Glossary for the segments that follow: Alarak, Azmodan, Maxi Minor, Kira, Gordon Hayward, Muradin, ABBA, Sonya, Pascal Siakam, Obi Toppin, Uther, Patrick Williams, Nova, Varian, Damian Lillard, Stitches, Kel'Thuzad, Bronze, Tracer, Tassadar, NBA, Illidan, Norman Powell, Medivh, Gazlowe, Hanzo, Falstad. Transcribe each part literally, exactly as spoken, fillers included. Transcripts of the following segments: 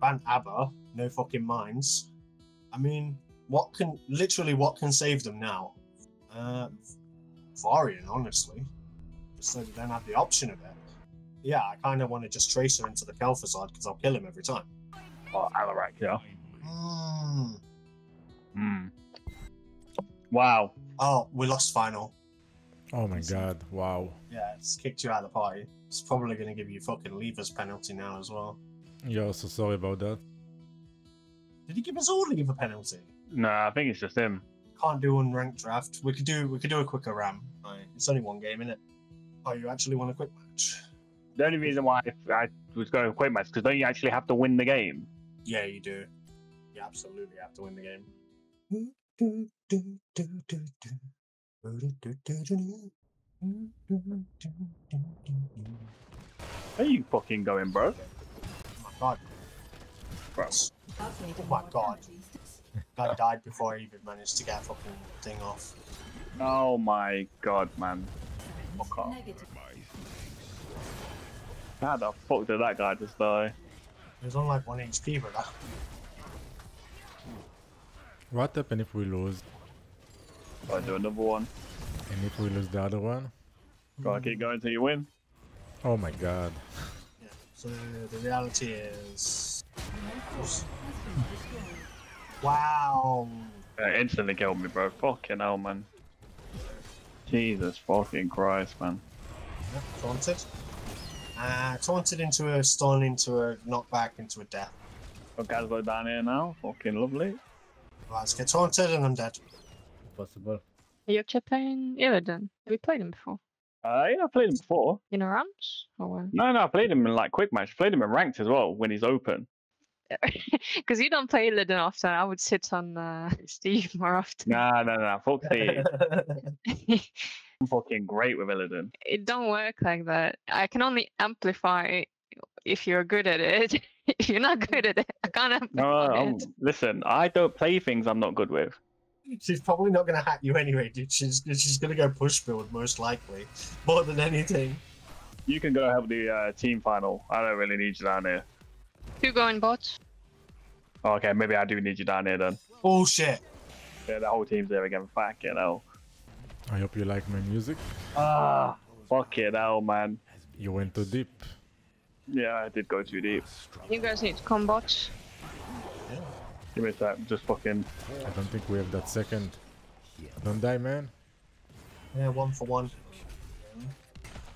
like ban ABBA, no fucking minds. I mean, what can, literally what can save them now? Uh, Varian, honestly. Just so they don't have the option of it. Yeah, I kind of want to just Tracer into the Kel'Thuzad because I'll kill him every time. Oh, Alarak, yeah. Hmm. Hmm. Wow. Oh, we lost final. Oh my god, wow. Yeah, it's kicked you out of the party. It's probably going to give you fucking leavers penalty now as well. Yeah, so sorry about that. Did he give us all leaver penalty? No, nah, I think it's just him. Can't do unranked draft. We could do we could do a quicker ram. Right. It's only one game, innit? Oh, you actually want a quick match? The only reason why I was going quick match because don't you actually have to win the game? Yeah, you do. You absolutely have to win the game. Where are you fucking going, bro? Oh my god. Bro. Oh my god. Guy died before I even managed to get a fucking thing off. Oh my god, man. Fuck off. How the fuck did that guy just die? He was on like one H P, brother. What happened if we lose? Gotta do another one. And if we lose the other one? Gotta keep going till you win. Oh my god. Yeah, so the reality is... Wow! Uh, instantly killed me, bro. Fucking hell, man. Jesus fucking Christ, man. Yep, taunted. Uh, taunted into a stun, into a knockback, into a death. Got Gazlowe down here now. Fucking lovely. Right, let's get taunted and I'm dead. Impossible. Are you actually playing Illidan? Have you played him before? Uh, yeah, I played him before. In a ranch? Or... No, no, I played him in like quick match. Played him in ranked as well when he's open. Because you don't play Illidan often, I would sit on uh, Steve more often. Nah, no, no, fuck Steve. I'm fucking great with Illidan. It don't work like that. I can only amplify if you're good at it. If you're not good at it, I can't amplify no, it. Listen, I don't play things I'm not good with. She's probably not going to hack you anyway, dude. She's, she's going to go push build, most likely. More than anything. You can go help the uh, team final. I don't really need you down here. Two going bots. Oh, okay, maybe I do need you down here then. Bullshit. Yeah, the whole team's there again. Fucking hell. I hope you like my music. Ah, fucking hell, man. You went too deep. Yeah, I did go too deep. You guys need to come bots. Yeah. Give me a sec, just fucking... I don't think we have that second. Don't die, man. Yeah, one for one.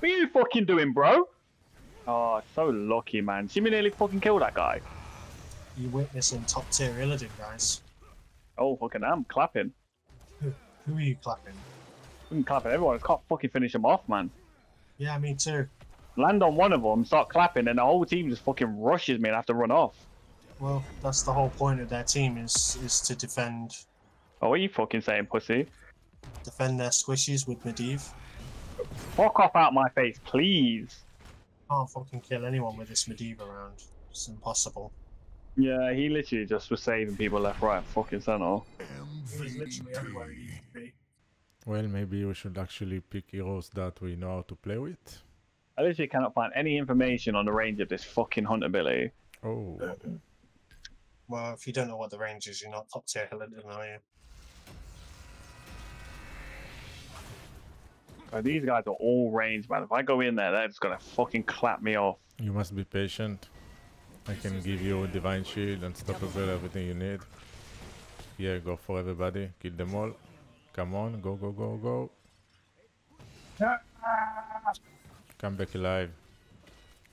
What are you fucking doing, bro? Oh, so lucky, man. See me nearly fucking kill that guy. You're witnessing top tier Illidan, guys. Oh, fucking I'm clapping. Who, who are you clapping? I'm clapping everyone. I can't fucking finish them off, man. Yeah, me too. Land on one of them, start clapping, and the whole team just fucking rushes me and I have to run off. Well, that's the whole point of their team is, is to defend... Oh, what are you fucking saying, pussy? Defend their squishies with Medivh. Fuck off out my face, please. Can't fucking kill anyone with this Medivh around. It's impossible. Yeah, he literally just was saving people left, right, fucking center. He was literally everywhere he used to be. Well, maybe we should actually pick heroes that we know how to play with. I literally cannot find any information on the range of this fucking hunt ability. Oh. Well, if you don't know what the range is, you're not top tier Illidan, are you? Oh, these guys are all range, man. If I go in there, they're just gonna fucking clap me off. You must be patient. I can give you a divine shield and stop as well everything you need. Yeah, go for everybody. Kill them all. Come on, go, go, go, go. Come back alive.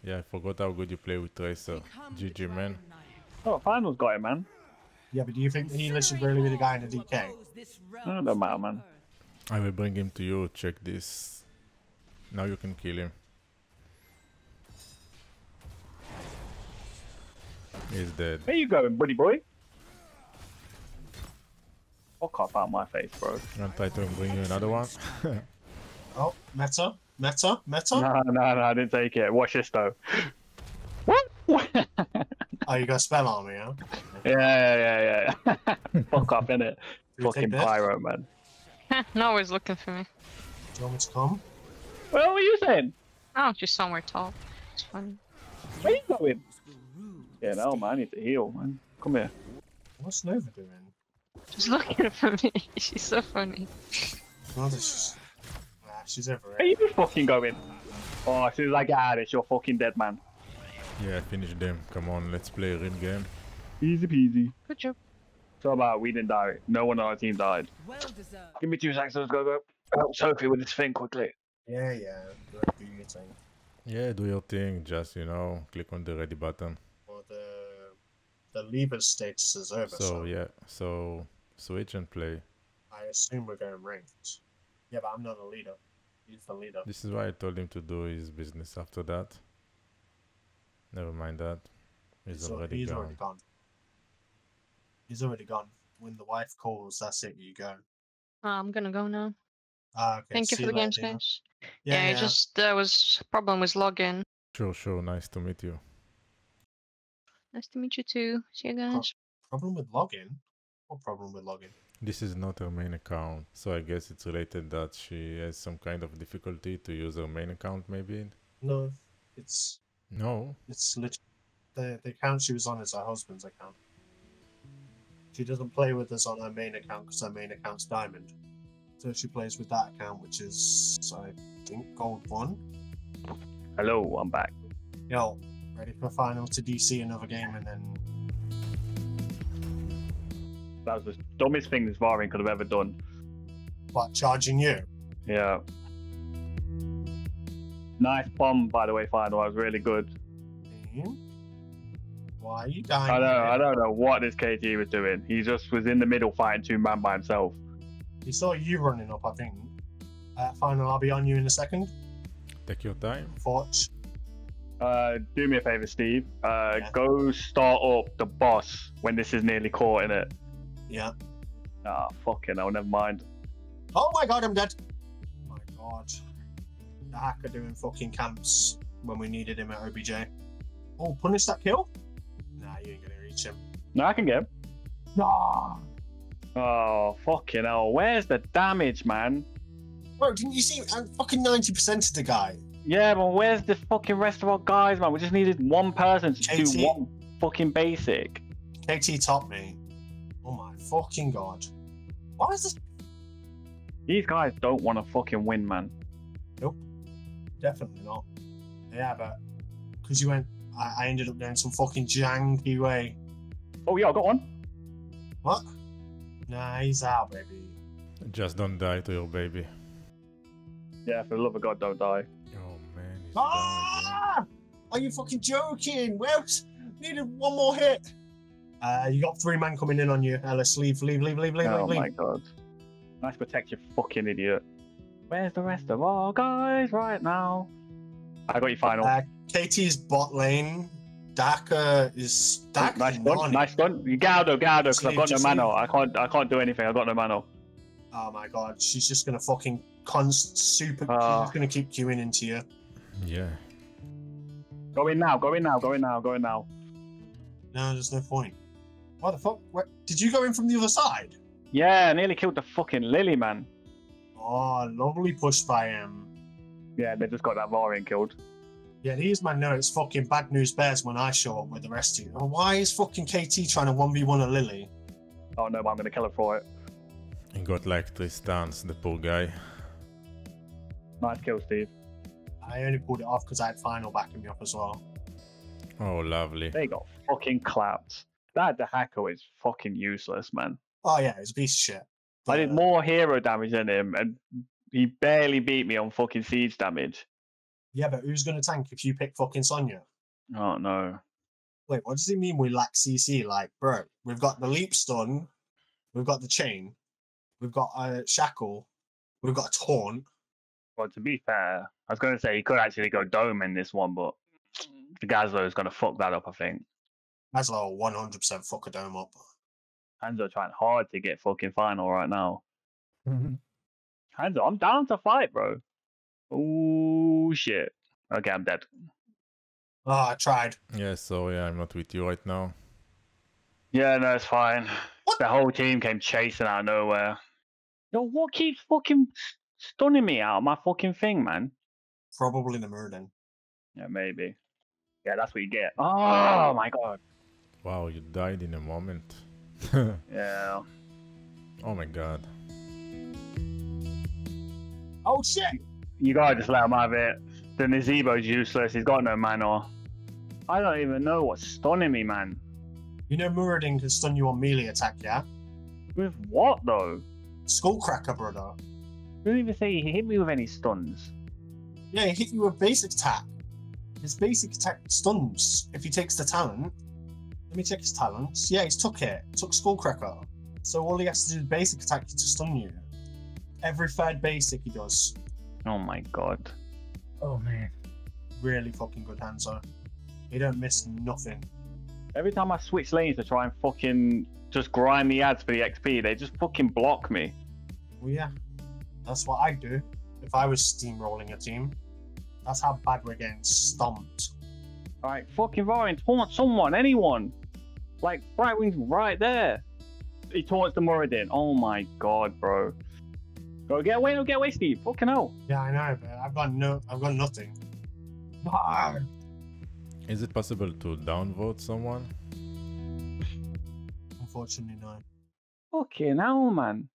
Yeah, I forgot how good you play with Tracer. G G, man. Oh, finals got it, man. Yeah, but do you think he should really be the guy in the D K? No, don't matter, man. I will bring him to you, check this. Now you can kill him. He's dead. Where you going, buddy boy? Fuck off out my face, bro. I'll try to bring you another one. Oh, meta, meta, meta? No, no, no, I didn't take it. Watch this, though. What? Oh, you got a spell on me, huh? Yeah, yeah, yeah, yeah. Fuck off, innit? Fucking pyro, man. No one's looking for me. Do you want me to come? Where were you then? Oh, just somewhere tall. It's funny. Where are you going? Fucking hell, man, I need to heal, man. Come here. What's Nova doing? She's looking for me. She's so funny. Well, she's... Nah, she's everywhere. Where are you fucking going? Oh, she's like, ah, it's your fucking dead, man. Yeah, finish them. Come on, let's play a real game. Easy peasy. Good job. So about we didn't die. No one on our team died. Well deserved. Give me two seconds. Let's go go. Help Sophie with this thing quickly. Yeah, yeah. Do your thing. Yeah, do your thing. Just, you know, click on the ready button. Well, the the lever status is over. So, so yeah, so switch and play. I assume we're going ranked. Yeah, but I'm not a leader. He's the leader. This is why I told him to do his business after that. Never mind that. He's, he's already, he's gone. already gone. He's already gone. When the wife calls, that's it. You go. Uh, I'm gonna go now. Ah, okay. Thank See you for the games, guys. Yeah, yeah, yeah. I just there uh, was problem with login. Sure, sure. Nice to meet you. Nice to meet you too. See you guys. Pro problem with login? What problem with login? This is not her main account, so I guess it's related that she has some kind of difficulty to use her main account, maybe. No, it's. No. It's literally the, the account she was on is her husband's account. She doesn't play with us on her main account because her main account's diamond. So she plays with that account, which is, I think, gold one. Hello, I'm back. Yo, ready for final to D C another game and then... That was the dumbest thing this Varian could have ever done. What, charging you? Yeah. Nice bomb, by the way, final. That was really good. Mm-hmm. Why are you dying? I don't, I don't know what this K T was doing. He just was in the middle fighting two man by himself. He saw you running up, I think. Uh, final, I'll be on you in a second. Take your time. Forge. Uh, do me a favor, Steve. Uh, yeah. Go start up the boss when this is nearly caught in it. Yeah. Ah, oh, fucking hell, never mind. Oh my god, I'm dead. Oh my god. The hacker doing fucking camps when we needed him at O B J. Oh, punish that kill? Nah, you ain't gonna reach him. No, I can get him. Nah. Oh, fucking hell. Where's the damage, man? Bro, didn't you see? I'm fucking ninety percent of the guy. Yeah, but where's the fucking rest of our guys, man? We just needed one person to K T do one fucking basic. K T topped me. Oh my fucking god. Why is this? These guys don't want to fucking win, man. Nope. Definitely not. Yeah, but because you went, I, I ended up going some fucking janky way. Oh yeah, I got one. What? Nah, he's out, baby. Just don't die to your baby. Yeah, for the love of God, don't die. Oh man. He's ah! Dying, Are you fucking joking? Wells needed one more hit. Uh, you got three men coming in on you, Ellis. Leave, leave, leave, leave, leave, oh leave. Oh my god. Nice protect, you fucking idiot. Where's the rest of our guys right now? I got your final. Uh, K T's bot lane. Daka is Daka. Nice one. Nice one. Gado, Gado, because I've got no mano. I can't. I can't do anything. I've got no mano. Oh my god, she's just gonna fucking const super. Uh, she's gonna keep queuing into you. Yeah. Go in now. Go in now. Go in now. Go in now. No, there's no point. What the fuck? Where, did you go in from the other side? Yeah, I nearly killed the fucking Lily, man. Oh, lovely push by him. Yeah, they just got that Varian killed. Yeah, these man know it's fucking bad news bears when I show up with the rest of you. And why is fucking K T trying to one v one a Lily? Oh no, but I'm gonna kill her for it. He got like three stuns, the poor guy. Nice kill, Steve. I only pulled it off because I had final backing me up as well. Oh, lovely. They got fucking clapped. That the hacker is fucking useless, man. Oh yeah, it's a piece of shit. But... I did more hero damage than him, and he barely beat me on fucking siege damage. Yeah, but who's going to tank if you pick fucking Sonya? Oh, no. Wait, what does he mean we lack C C? Like, bro, we've got the leap stun, we've got the chain, we've got a shackle, we've got a taunt. Well, to be fair, I was going to say he could actually go dome in this one, but the Gazlowe is going to fuck that up, I think. Gazlowe will one hundred percent fuck a dome up. Hanzo trying hard to get fucking final right now. Mm-hmm. Hanzo, I'm down to fight, bro. Oh shit. Okay, I'm dead. Oh, I tried. Yeah, so yeah, I'm not with you right now. Yeah, no, it's fine. What? The whole team came chasing out of nowhere. Yo, what keeps fucking stunning me out of my fucking thing, man? Probably the Muradin. Yeah, maybe. Yeah, that's what you get. Oh, oh my god. Wow, you died in a moment. Yeah. Oh my god. Oh shit! You gotta just let him have it. The Nazebo's useless, he's got no mana. I don't even know what's stunning me, man. You know Muradin can stun you on melee attack, yeah? With what, though? Skullcracker, brother. Didn't even say he hit me with any stuns. Yeah, he hit you with basic attack. His basic attack stuns if he takes the talent. Let me check his talents. Yeah, he's took it. Took Skullcracker. So all he has to do is basic attack to stun you. Every third basic he does. Oh my god. Oh man. Really fucking good Hanzo. You don't miss nothing. Every time I switch lanes to try and fucking just grind the ads for the X P, they just fucking block me. Well, yeah. That's what I'd do if I was steamrolling a team. That's how bad we're getting stomped. Alright, fucking Varian, taunt someone, anyone. Like, right wing's right there. He taunts the Muradin. Oh my god, bro. Go get away, no get away, Steve. Fucking hell. Yeah, I know, but I've got no, I've got nothing. No. Is it possible to downvote someone? Unfortunately, no. Fucking hell, man.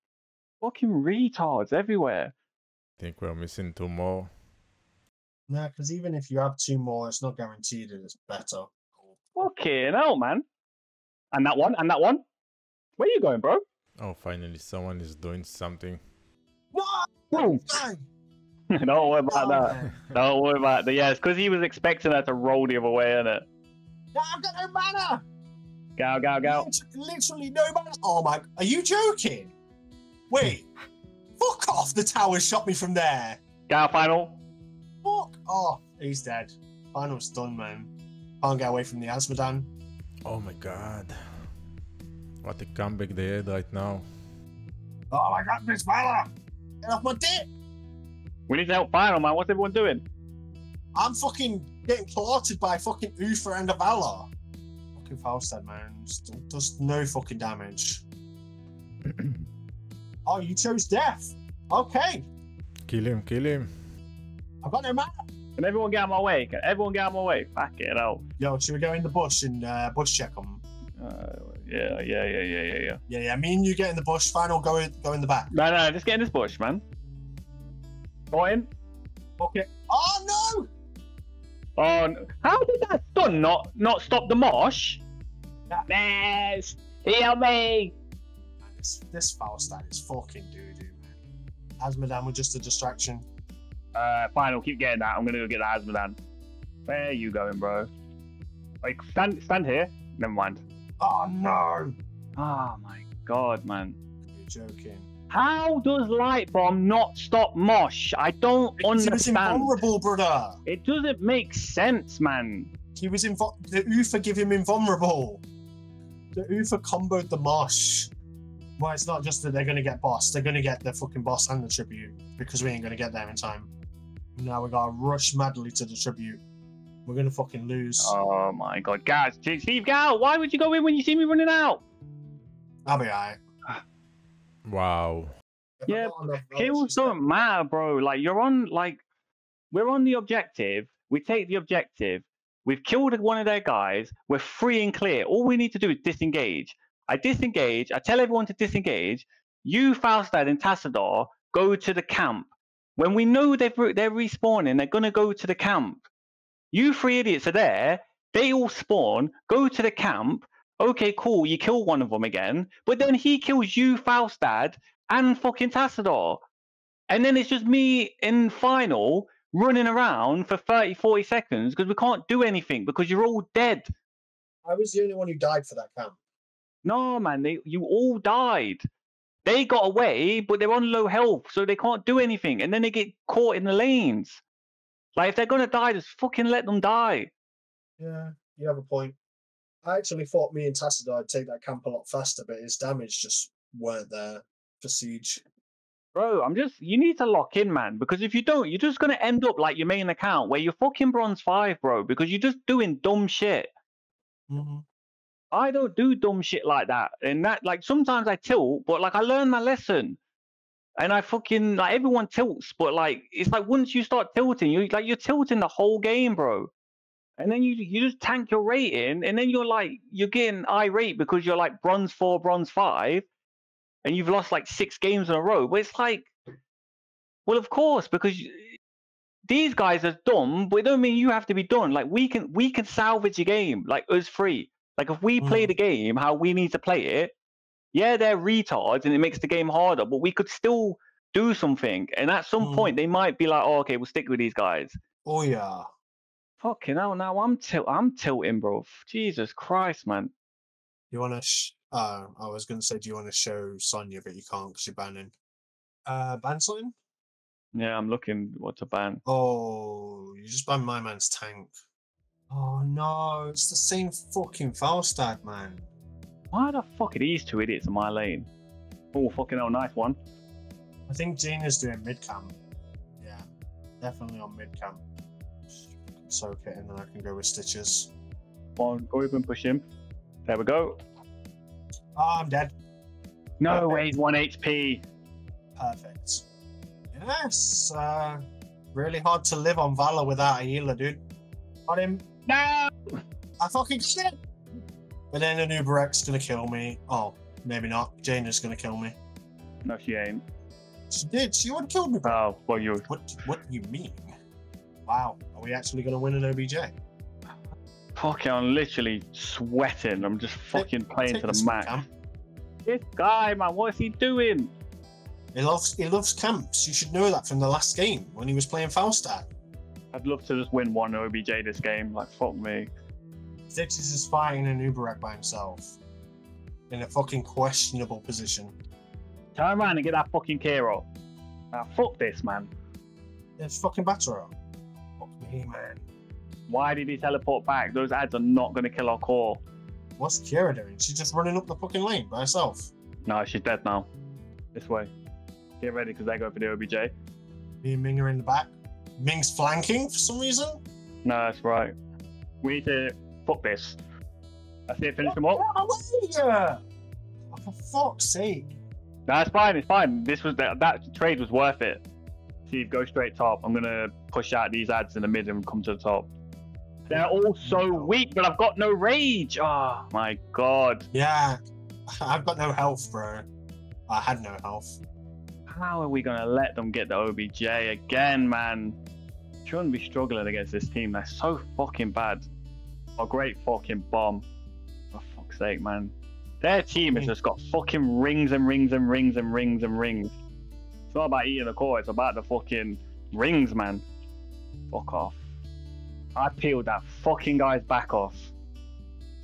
Fucking retards everywhere. I think we're missing two more. Nah, because even if you have two more, it's not guaranteed that it's better. Fucking hell, man. And that one, and that one. Where are you going, bro? Oh, finally, someone is doing something. What? Don't worry about oh, that. Man. Don't worry about that. Yeah, it's because he was expecting that to roll the other way, isn't it? No, I've got no mana. Go, go, go. Literally, literally no mana. Oh my. Are you joking? Wait. Fuck off. The tower shot me from there. Go, final. Fuck off. He's dead. Final's done, man. Can't get away from the Azmodan. Oh my god. What a comeback they had right now. Oh my god, this fella. Get off my dick! We need to help Final, man. What's everyone doing? I'm fucking getting plotted by fucking Uther and Alarak. Fucking Falstad, man. Still does no fucking damage. Oh, you chose death. Okay. Kill him, kill him. I've got no mana. Can everyone get out of my way? Can everyone get out of my way? Fuck it out. Yo, should we go in the bush and uh, bush check them? Uh, Yeah, yeah, yeah, yeah, yeah, yeah. Yeah, yeah. Me and you get in the bush. Final, go in, go in the back. No, no, just get in this bush, man. Go in. Fuck it. Oh no! Oh, no. How did that stun not not stop the mosh? That mess. Heal me. Man, this this Falstad is fucking doo doo, man. Azmodan was just a distraction. Uh, Final, keep getting that. I'm gonna go get the Azmodan. Where are you going, bro? Like stand stand here. Never mind. Oh no! Oh my god, man. You're joking. How does Light Bomb not stop Mosh? I don't it understand. He was invulnerable, brother. It doesn't make sense, man. He was invo- The Uther gave him invulnerable. The Uther comboed the Mosh. Well, it's not just that they're going to get boss. They're going to get the fucking boss and the tribute because we ain't going to get there in time. Now we got to rush madly to the tribute. We're gonna fucking lose. Oh my god, guys! Steve, go out! Why would you go in when you see me running out? I'll be alright. Wow. Yeah, kills don't matter, bro. Like you're on, like we're on the objective. We take the objective. We've killed one of their guys. We're free and clear. All we need to do is disengage. I disengage. I tell everyone to disengage. You, Falstad and Tassadar, go to the camp. When we know they've re they're respawning, they're gonna go to the camp. You three idiots are there, they all spawn, go to the camp, okay cool, you kill one of them again, but then he kills you, Falstad, and fucking Tassadar. And then it's just me in Final running around for thirty, forty seconds because we can't do anything because you're all dead. I was the only one who died for that camp. No man, they, you all died. They got away, but they're on low health, so they can't do anything, and then they get caught in the lanes. Like, if they're going to die, just fucking let them die. Yeah, you have a point. I actually thought me and Tassadar would take that camp a lot faster, but his damage just weren't there for Siege. Bro, I'm just... You need to lock in, man. Because if you don't, you're just going to end up like your main account where you're fucking bronze five, bro. Because you're just doing dumb shit. Mm-hmm. I don't do dumb shit like that. And that, like, sometimes I tilt, but, like, I learned my lesson. And I fucking, like, everyone tilts, but, like, it's like once you start tilting, you like, you're tilting the whole game, bro. And then you you just tank your rating, and then you're like, you're getting irate because you're like bronze four, bronze five, and you've lost like six games in a row. But it's like, well, of course, because you, these guys are dumb, but it don't mean you have to be done. Like we can we can salvage a game, like us free. Like if we mm. play the game how we need to play it, yeah, they're retards and it makes the game harder, but we could still do something. And at some mm. point they might be like, oh, okay, we'll stick with these guys. Oh yeah. Fucking hell, now I'm til I'm tilting, bro. Jesus Christ, man. You want to? Sh uh, I was gonna say, do you want to show Sonya, but you can't because you're banning. Uh, ban something? Yeah, I'm looking what to ban. Oh, you just banned my man's tank. Oh no, it's the same fucking Falstad, man. Why the fuck are these two idiots in my lane? Oh fucking hell, nice one. I think Jaina's doing mid camp. Yeah, definitely on mid camp. Soak it and then I can go with Stitches. Come on, go up and push him. There we go. Oh, I'm dead. No way, he's one H P. Perfect. Yes. Uh, really hard to live on Valor without a healer, dude. Got him. No! I fucking did it! But then an Uber X is gonna kill me. Oh, maybe not. Jaina's gonna kill me. No, she ain't. She did. She would have killed me. Oh, well, you. What, what do you mean? Wow, are we actually going to win an O B J? Fuck, I'm literally sweating. I'm just fucking take, playing take to the max. Camp. This guy, man, what is he doing? He loves he loves camps. You should know that from the last game when he was playing Falstad. I'd love to just win one O B J this game. Like, fuck me. Stitches is fighting an Uberek by himself in a fucking questionable position. Turn around and get that fucking Kiro. Now, fuck this, man. There's fucking Batero. Hey, man. Why did he teleport back? Those ads are not going to kill our core. What's Kira doing? She's just running up the fucking lane by herself. No, she's dead now. This way. Get ready because they go for the O B J. Me and Ming are in the back. Ming's flanking for some reason. No, that's right. We need to fuck this. That's it. Finish them up. Oh, for fuck's sake. That's fine. It's fine. This was the, that trade was worth it. Steve, go straight top. I'm gonna push out these ads in the mid and come to the top. They're all so weak, but I've got no rage. Oh my god. Yeah, I've got no health, bro. I had no health. How are we gonna let them get the O B J again, man? Shouldn't be struggling against this team. They're so fucking bad. A great fucking bomb. For fuck's sake, man. Their team has just got fucking rings and rings and rings and rings and rings. It's not about eating the core, it's about the fucking rings, man. Fuck off. I peeled that fucking guy's back off.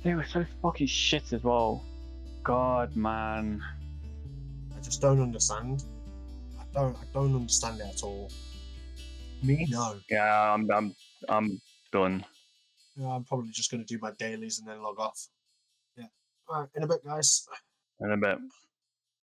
They were so fucking shit as well. God, man. I just don't understand. I don't I don't understand it at all. Me? No. Yeah, I'm I'm I'm done. Yeah, I'm probably just gonna do my dailies and then log off. Yeah. Alright, in a bit, guys. In a bit.